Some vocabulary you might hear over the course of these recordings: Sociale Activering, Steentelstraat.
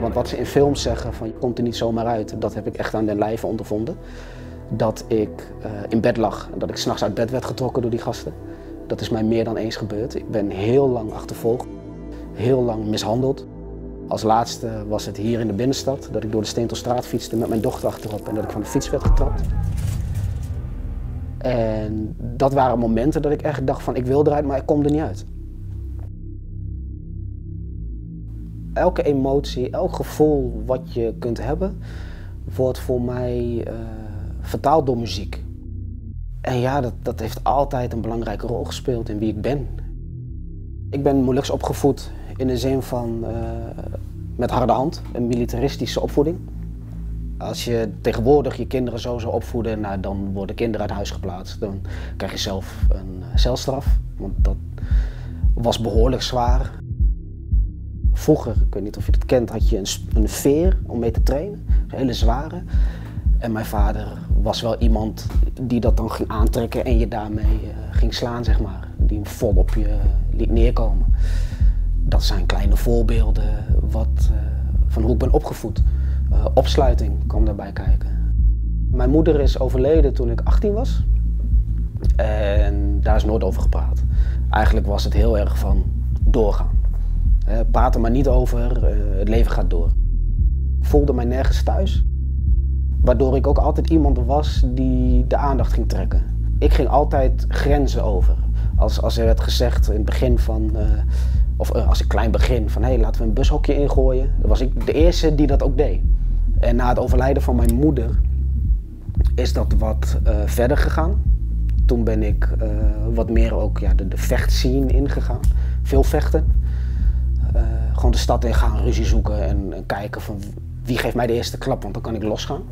Want wat ze in films zeggen van je komt er niet zomaar uit, dat heb ik echt aan den lijve ondervonden. Dat ik in bed lag en dat ik 's nachts uit bed werd getrokken door die gasten. Dat is mij meer dan eens gebeurd. Ik ben heel lang achtervolgd, heel lang mishandeld. Als laatste was het hier in de binnenstad dat ik door de Steentelstraat fietste met mijn dochter achterop en dat ik van de fiets werd getrapt. En dat waren momenten dat ik echt dacht van ik wil eruit, maar ik kom er niet uit. Elke emotie, elk gevoel wat je kunt hebben, wordt voor mij vertaald door muziek. En ja, dat heeft altijd een belangrijke rol gespeeld in wie ik ben. Ik ben Moluks opgevoed in de zin van met harde hand, een militaristische opvoeding. Als je tegenwoordig je kinderen zo zou opvoeden, nou, dan worden kinderen uit huis geplaatst. Dan krijg je zelf een celstraf, want dat was behoorlijk zwaar. Vroeger, ik weet niet of je dat kent, had je een veer om mee te trainen, een hele zware. En mijn vader was wel iemand die dat dan ging aantrekken en je daarmee ging slaan, zeg maar. Die hem vol op je liet neerkomen. Dat zijn kleine voorbeelden van hoe ik ben opgevoed. Opsluiting kwam daarbij kijken. Mijn moeder is overleden toen ik 18 was. En daar is nooit over gepraat. Eigenlijk was het heel erg van doorgaan. Praat er maar niet over, het leven gaat door. Ik voelde mij nergens thuis. Waardoor ik ook altijd iemand was die de aandacht ging trekken. Ik ging altijd grenzen over. Als er werd gezegd in het begin van, als ik klein begin, van hé, laten we een bushokje ingooien. Dan was ik de eerste die dat ook deed. En na het overlijden van mijn moeder is dat wat verder gegaan. Toen ben ik wat meer ook de vechtscene ingegaan. Veel vechten. Gewoon de stad in gaan, ruzie zoeken en kijken van wie geeft mij de eerste klap, want dan kan ik losgaan.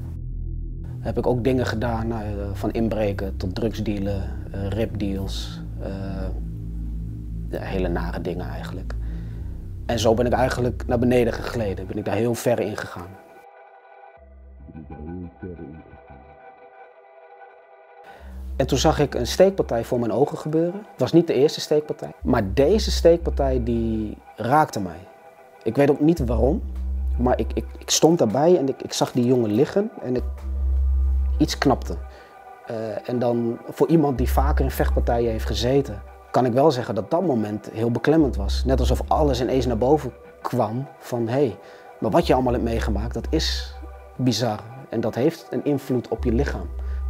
Heb ik ook dingen gedaan, van inbreken tot drugsdealen, ripdeals. Hele nare dingen eigenlijk. En zo ben ik eigenlijk naar beneden gegleden, ben ik daar heel ver in gegaan. En toen zag ik een steekpartij voor mijn ogen gebeuren. Het was niet de eerste steekpartij, maar deze steekpartij die raakte mij. Ik weet ook niet waarom, maar ik stond daarbij en ik zag die jongen liggen en iets knapte. En dan voor iemand die vaker in vechtpartijen heeft gezeten, kan ik wel zeggen dat dat moment heel beklemmend was. Net alsof alles ineens naar boven kwam van hé, maar wat je allemaal hebt meegemaakt, dat is bizar. En dat heeft een invloed op je lichaam,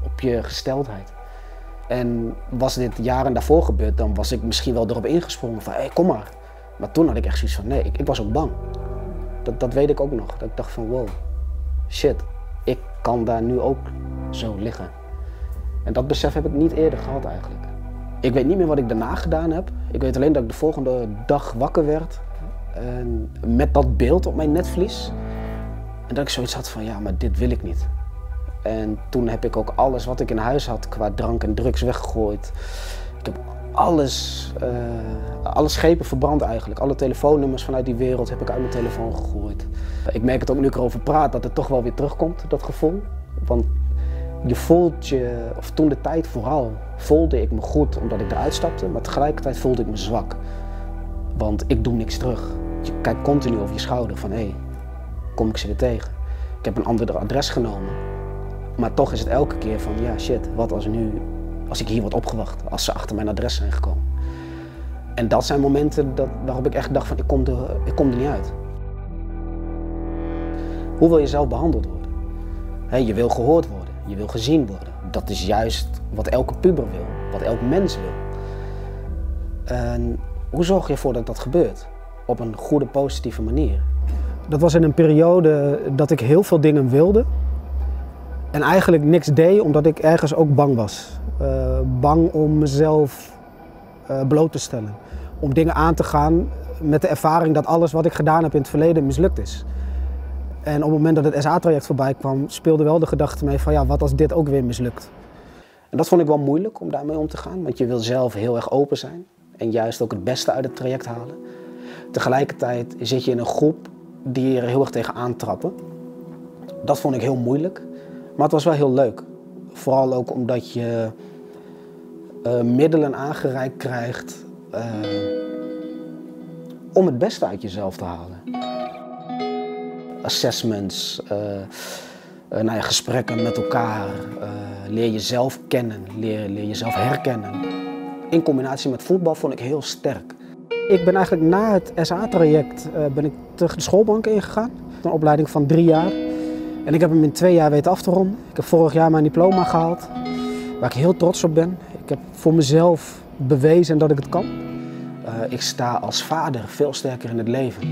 op je gesteldheid. En was dit jaren daarvoor gebeurd, dan was ik misschien wel erop ingesprongen van hé, kom maar. Maar toen had ik echt zoiets van nee, ik was ook bang. Dat weet ik ook nog. Dat ik dacht van wow, shit, ik kan daar nu ook zo liggen. En dat besef heb ik niet eerder gehad eigenlijk. Ik weet niet meer wat ik daarna gedaan heb. Ik weet alleen dat ik de volgende dag wakker werd. En met dat beeld op mijn netvlies. En dat ik zoiets had van ja, maar dit wil ik niet. En toen heb ik ook alles wat ik in huis had qua drank en drugs weggegooid. Ik heb alle schepen verbrand eigenlijk. Alle telefoonnummers vanuit die wereld heb ik uit mijn telefoon gegooid. Ik merk het ook nu ik erover praat dat het toch wel weer terugkomt, dat gevoel. Want je voelt je, of toen de tijd vooral, voelde ik me goed omdat ik eruit stapte. Maar tegelijkertijd voelde ik me zwak. Want ik doe niks terug. Je kijkt continu over je schouder van hé, kom ik ze weer tegen? Ik heb een ander adres genomen. Maar toch is het elke keer van ja shit, wat als nu... Als ik hier word opgewacht, als ze achter mijn adres zijn gekomen. En dat zijn momenten waarop ik echt dacht van ik kom er niet uit. Hoe wil je zelf behandeld worden? Je wil gehoord worden, je wil gezien worden. Dat is juist wat elke puber wil, wat elk mens wil. En hoe zorg je ervoor dat dat gebeurt? Op een goede, positieve manier. Dat was in een periode dat ik heel veel dingen wilde. En eigenlijk niks deed omdat ik ergens ook bang was. Bang om mezelf bloot te stellen. Om dingen aan te gaan met de ervaring dat alles wat ik gedaan heb in het verleden mislukt is. En op het moment dat het SA-traject voorbij kwam, speelde wel de gedachte mee van ja, wat als dit ook weer mislukt? En dat vond ik wel moeilijk om daarmee om te gaan, want je wil zelf heel erg open zijn. En juist ook het beste uit het traject halen. Tegelijkertijd zit je in een groep die er heel erg tegen aantrappen. Dat vond ik heel moeilijk. Maar het was wel heel leuk. Vooral ook omdat je middelen aangereikt krijgt om het beste uit jezelf te halen. assessments, nou ja, gesprekken met elkaar. Leer jezelf kennen, leer jezelf herkennen. In combinatie met voetbal vond ik heel sterk. Ik ben eigenlijk na het SA-traject terug de schoolbank ingegaan. Een opleiding van 3 jaar. En ik heb hem in 2 jaar weten af te ronden. Ik heb vorig jaar mijn diploma gehaald, waar ik heel trots op ben. Ik heb voor mezelf bewezen dat ik het kan. Ik sta als vader veel sterker in het leven.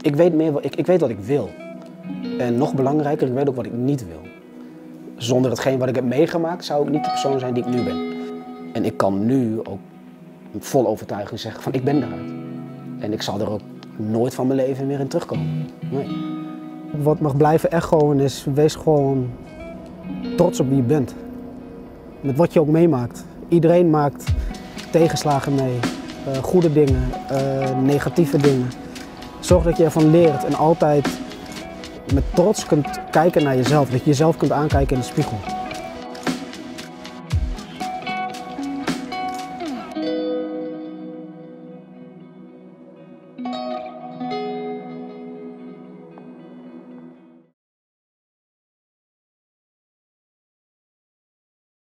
Ik weet wat ik wil. En nog belangrijker, ik weet ook wat ik niet wil. Zonder hetgeen wat ik heb meegemaakt, zou ik niet de persoon zijn die ik nu ben. En ik kan nu ook vol overtuiging zeggen van ik ben eruit. En ik zal er ook nooit van mijn leven meer in terugkomen. Nee. Wat mag blijven echoen is, wees gewoon trots op wie je bent. Met wat je ook meemaakt. Iedereen maakt tegenslagen mee, goede dingen, negatieve dingen. Zorg dat je ervan leert en altijd met trots kunt kijken naar jezelf. Dat je jezelf kunt aankijken in de spiegel.